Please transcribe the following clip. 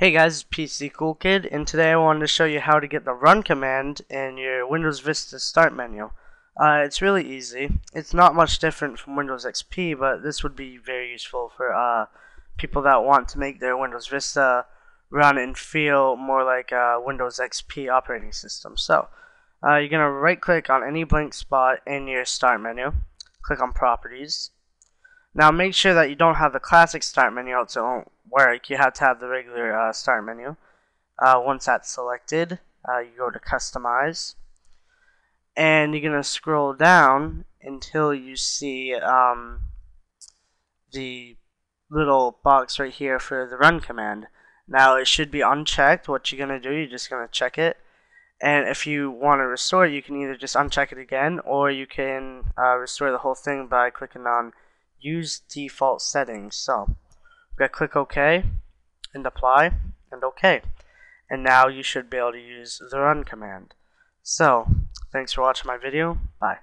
Hey guys, PCCoolKid, and today I wanted to show you how to get the run command in your Windows Vista start menu. It's really easy. It's not much different from Windows XP, but this would be very useful for people that want to make their Windows Vista run and feel more like a Windows XP operating system. So you're going to right click on any blank spot in your start menu, click on Properties. Now make sure that you don't have the classic start menu, else it won't work. You have to have the regular start menu. Once that's selected, you go to Customize, and you're going to scroll down until you see the little box right here for the run command. Now it should be unchecked. What you're going to do, you're just going to check it, and if you want to restore it, you can either just uncheck it again, or you can restore the whole thing by clicking on Use Default Settings. So we're going to click OK and Apply and OK, and now you should be able to use the run command. So thanks for watching my video. Bye.